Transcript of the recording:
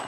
You